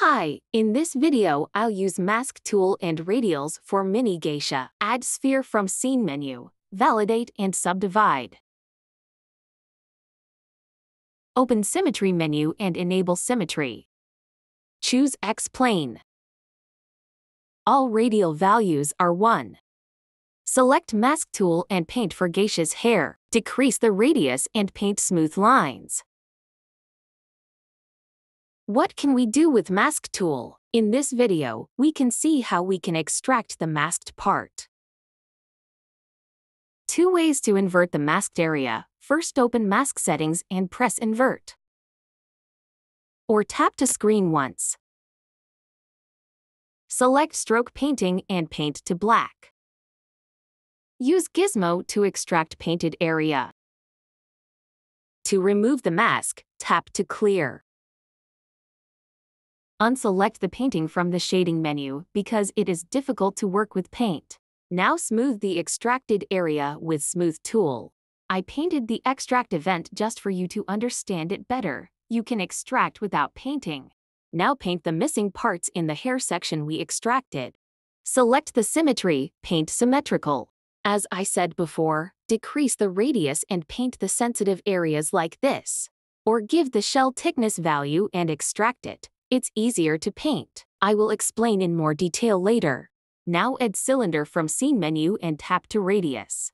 Hi, in this video I'll use Mask Tool and Radials for Mini Geisha. Add Sphere from Scene Menu, Validate and Subdivide. Open Symmetry Menu and enable Symmetry. Choose X-Plane. All radial values are 1. Select Mask Tool and paint for Geisha's hair. Decrease the radius and paint smooth lines. What can we do with Mask Tool? In this video, we can see how we can extract the masked part. Two ways to invert the masked area. First, open Mask Settings and press Invert. Or tap to screen once. Select Stroke Painting and paint to black. Use Gizmo to extract painted area. To remove the mask, tap to clear. Unselect the painting from the shading menu because it is difficult to work with paint. Now smooth the extracted area with Smooth Tool. I painted the extract event just for you to understand it better. You can extract without painting. Now paint the missing parts in the hair section we extracted. Select the symmetry, paint symmetrical. As I said before, decrease the radius and paint the sensitive areas like this. Or give the shell thickness value and extract it. It's easier to paint. I will explain in more detail later. Now add cylinder from scene menu and tap to radius.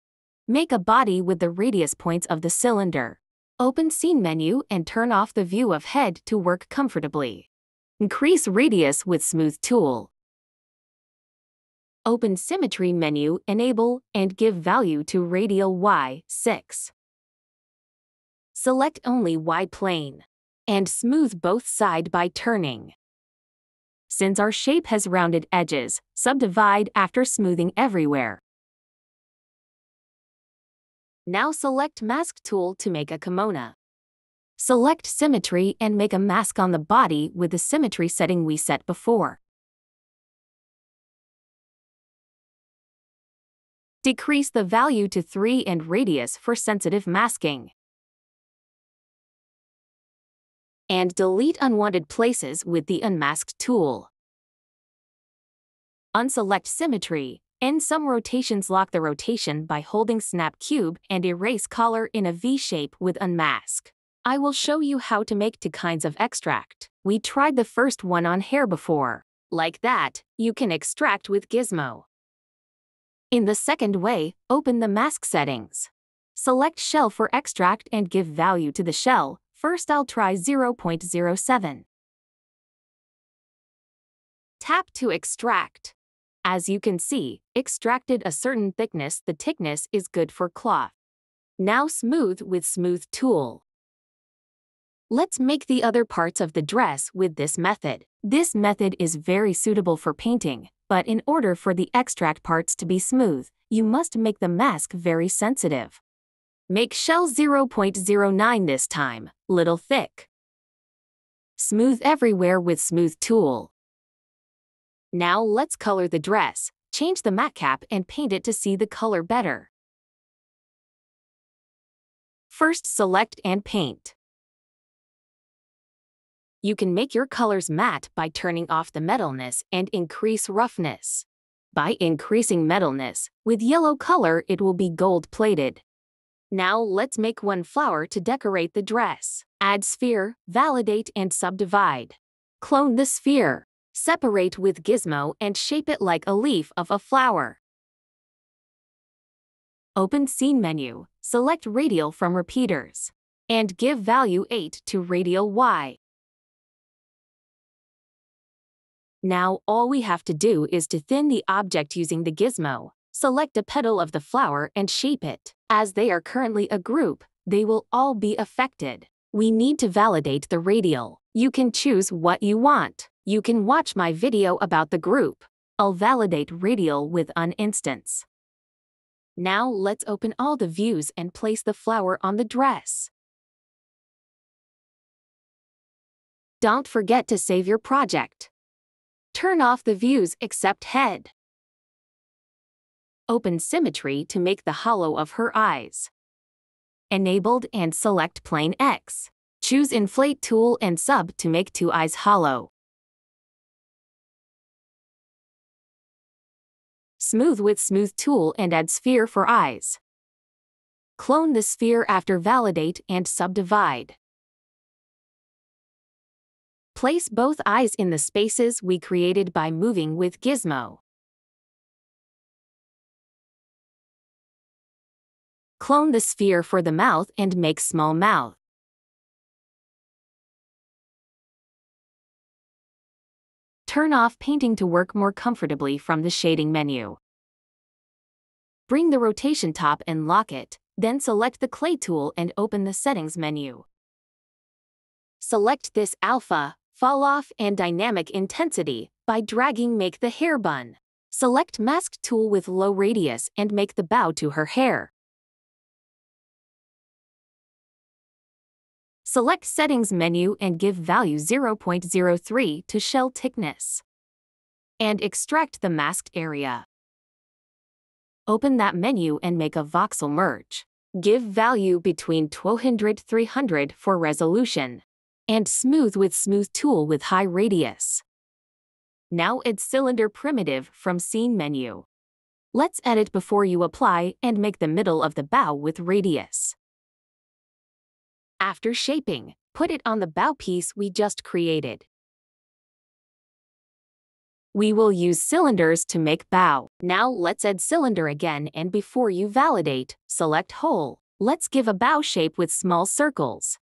Make a body with the radius points of the cylinder. Open scene menu and turn off the view of head to work comfortably. Increase radius with smooth tool. Open symmetry menu, enable, and give value to radial Y, 6. Select only Y plane. And smooth both sides by turning. Since our shape has rounded edges, subdivide after smoothing everywhere. Now select Mask Tool to make a kimono. Select Symmetry and make a mask on the body with the symmetry setting we set before. Decrease the value to 3 and radius for sensitive masking. And delete unwanted places with the Unmask tool. Unselect Symmetry. In some rotations, lock the rotation by holding Snap Cube and erase color in a V shape with Unmask. I will show you how to make two kinds of extract. We tried the first one on hair before. Like that, you can extract with Gizmo. In the second way, open the Mask Settings. Select Shell for Extract and give value to the shell. First I'll try 0.07. Tap to extract. As you can see, extracted a certain thickness. The thickness is good for cloth. Now smooth with smooth tool. Let's make the other parts of the dress with this method. This method is very suitable for painting, but in order for the extract parts to be smooth, you must make the mask very sensitive. Make shell 0.09 this time, little thick. Smooth everywhere with smooth tool. Now let's color the dress, change the matcap and paint it to see the color better. First select and paint. You can make your colors matte by turning off the metalness and increase roughness. By increasing metalness, with yellow color it will be gold-plated. Now let's make one flower to decorate the dress. Add sphere, validate and subdivide. Clone the sphere. Separate with gizmo and shape it like a leaf of a flower. Open scene menu, select radial from repeaters. And give value 8 to radial Y. Now all we have to do is to thin the object using the gizmo. Select a petal of the flower and shape it. As they are currently a group, they will all be affected. We need to validate the radial. You can choose what you want. You can watch my video about the group. I'll validate radial with an instance. Now let's open all the views and place the flower on the dress. Don't forget to save your project. Turn off the views except head. Open Symmetry to make the hollow of her eyes. Enabled and select Plane X. Choose Inflate Tool and Sub to make two eyes hollow. smooth with Smooth Tool and add Sphere for eyes. Clone the sphere after Validate and Subdivide. Place both eyes in the spaces we created by moving with Gizmo. Clone the sphere for the mouth and make small mouth. Turn off painting to work more comfortably from the shading menu. Bring the rotation top and lock it, then select the Clay Tool and open the Settings menu. Select this Alpha, Falloff and Dynamic Intensity, by dragging make the hair bun. Select Mask Tool with low radius and make the bow to her hair. Select Settings menu and give value 0.03 to Shell Thickness. And extract the masked area. Open that menu and make a Voxel Merge. Give value between 200–300 for resolution. And smooth with Smooth Tool with high radius. Now add Cylinder Primitive from Scene Menu. Let's add it before you apply and make the middle of the bow with radius. After shaping, put it on the bow piece we just created. We will use cylinders to make bow. Now let's add cylinder again and before you validate, select hole. Let's give a bow shape with small circles.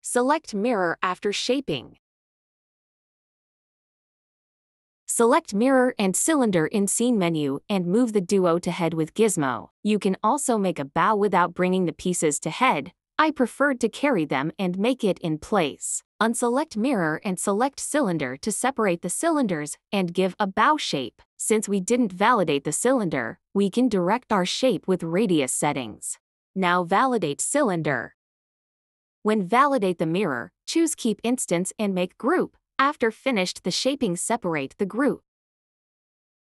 Select mirror after shaping. Select mirror and cylinder in scene menu and move the duo to head with Gizmo. You can also make a bow without bringing the pieces to head. I preferred to carry them and make it in place. Unselect mirror and select cylinder to separate the cylinders and give a bow shape. Since we didn't validate the cylinder, we can direct our shape with radius settings. Now validate cylinder. When validate the mirror, choose keep instance and make group. After finished the shaping, separate the group.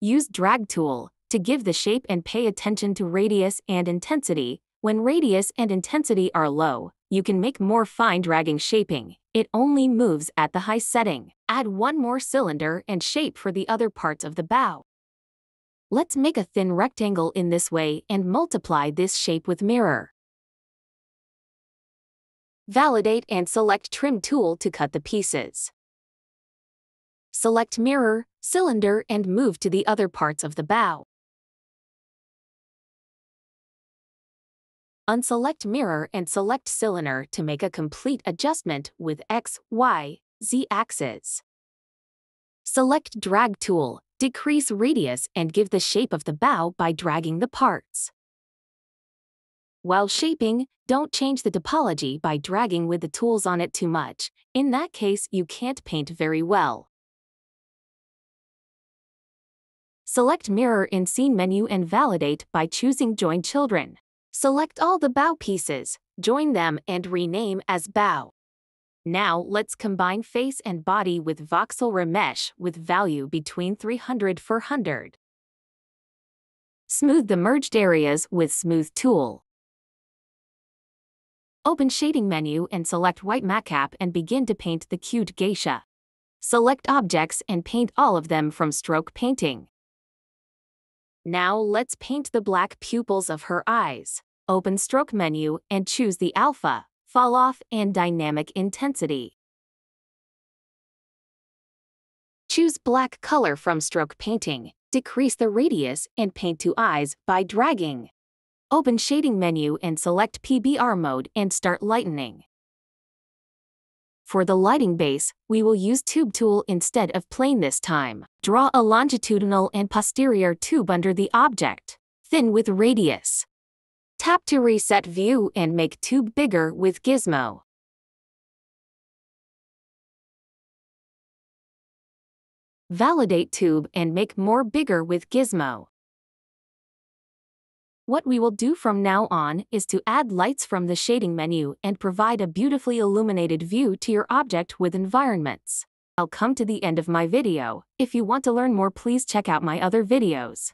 Use drag tool to give the shape and pay attention to radius and intensity. When radius and intensity are low, you can make more fine dragging shaping. It only moves at the high setting. Add one more cylinder and shape for the other parts of the bow. Let's make a thin rectangle in this way and multiply this shape with mirror. Validate and select Trim Tool to cut the pieces. Select mirror, cylinder and move to the other parts of the bow. Unselect mirror and select cylinder to make a complete adjustment with X, Y, Z axes. Select drag tool, decrease radius and give the shape of the bow by dragging the parts. While shaping, don't change the topology by dragging with the tools on it too much. In that case, you can't paint very well. Select mirror in scene menu and validate by choosing join children. Select all the bow pieces, join them and rename as bow. Now let's combine face and body with Voxel Remesh with value between 300–400. Smooth the merged areas with Smooth Tool. Open shading menu and select white Matcap and begin to paint the cute geisha. Select objects and paint all of them from Stroke Painting. Now let's paint the black pupils of her eyes. Open Stroke menu and choose the Alpha, Falloff and Dynamic Intensity. Choose black color from Stroke Painting, decrease the radius and paint two eyes by dragging. Open Shading menu and select PBR Mode and start lightening. For the lighting base, we will use Tube Tool instead of Plane this time. Draw a longitudinal and posterior tube under the object. Thin with radius. Tap to reset view and make tube bigger with Gizmo. Validate tube and make more bigger with Gizmo. What we will do from now on is to add lights from the shading menu and provide a beautifully illuminated view to your object with environments. I'll come to the end of my video. If you want to learn more, please check out my other videos.